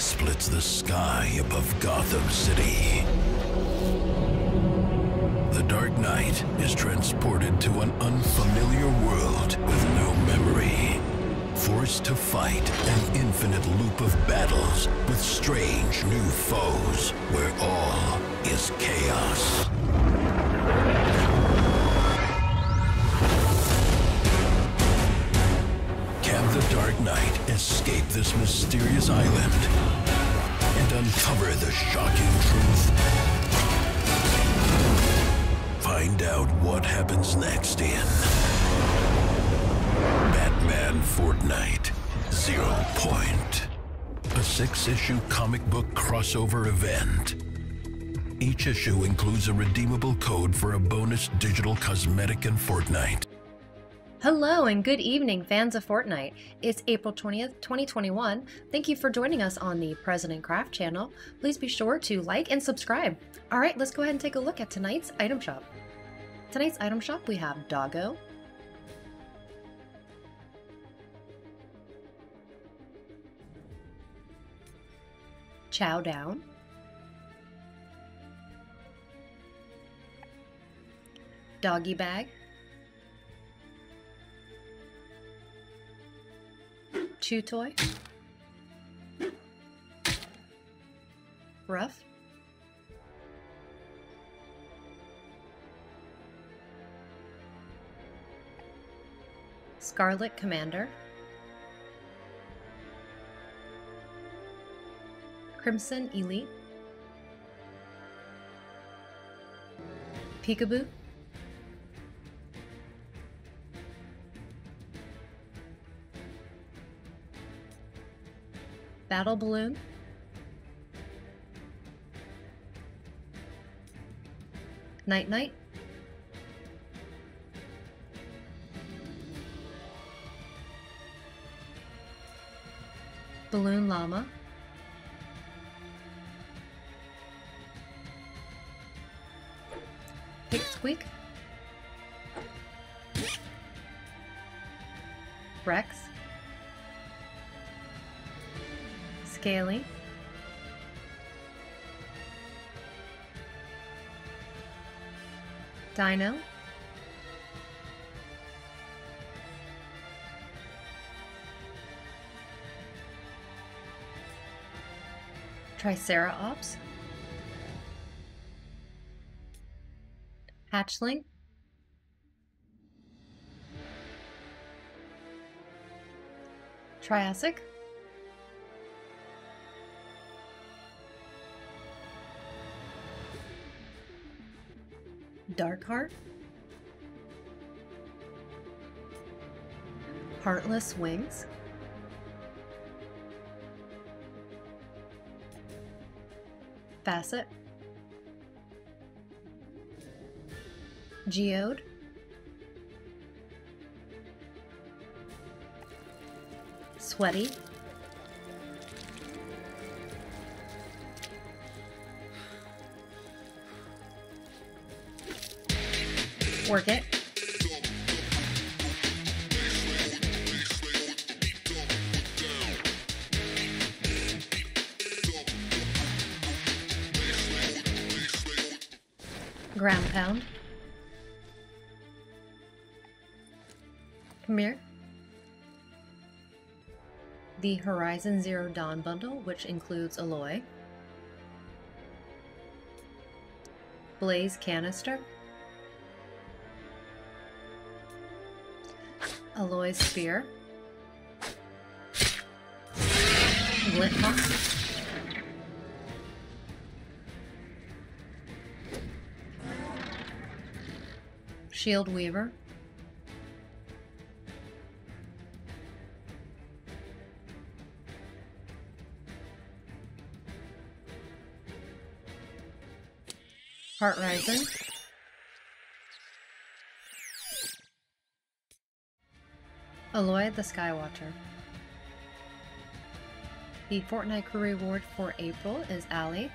splits the sky above Gotham City. The Dark Knight is transported to an unfamiliar world with no memory, forced to fight an infinite loop of battles with strange new foes, where all is chaos. Can the Dark Knight escape this mysterious island and uncover the shocking truth? Find out what happens next in Batman Fortnite Zero Point, a 6-issue comic book crossover event. Each issue includes a redeemable code for a bonus digital cosmetic in Fortnite. Hello and good evening, fans of Fortnite. It's April 20th, 2021. Thank you for joining us on the President Craft channel. Please be sure to like and subscribe. All right, let's go ahead and take a look at tonight's item shop. Tonight's item shop, we have Doggo, Chow Down, Doggy Bag, Chew Toy, Ruff, Scarlet Commander, Crimson Elite, Peekaboo, Battle Balloon, Night Night, Balloon Llama, Pick Squeak, Rex, Scaly, Dino, Triceratops, Hatchling, Triassic, Darkheart, Heartless Wings, Facet, Geode, Sweaty, Work It, Ground Pound, Come Here, the Horizon Zero Dawn bundle, which includes Aloy, Blaze Canister, Aloy's Spear, Glitfox, Shield Weaver, Heartrising, Aloy the Skywatcher. The Fortnite crew reward for April is Ally,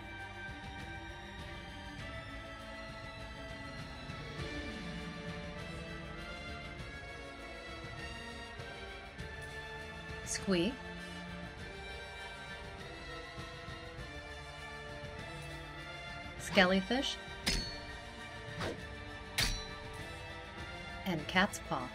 Squee, Skellyfish, and Cat's Paw.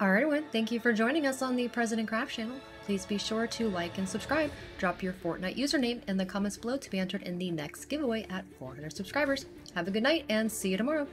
Alright everyone, thank you for joining us on the President Craft channel. Please be sure to like and subscribe. Drop your Fortnite username in the comments below to be entered in the next giveaway at 400 subscribers. Have a good night and see you tomorrow.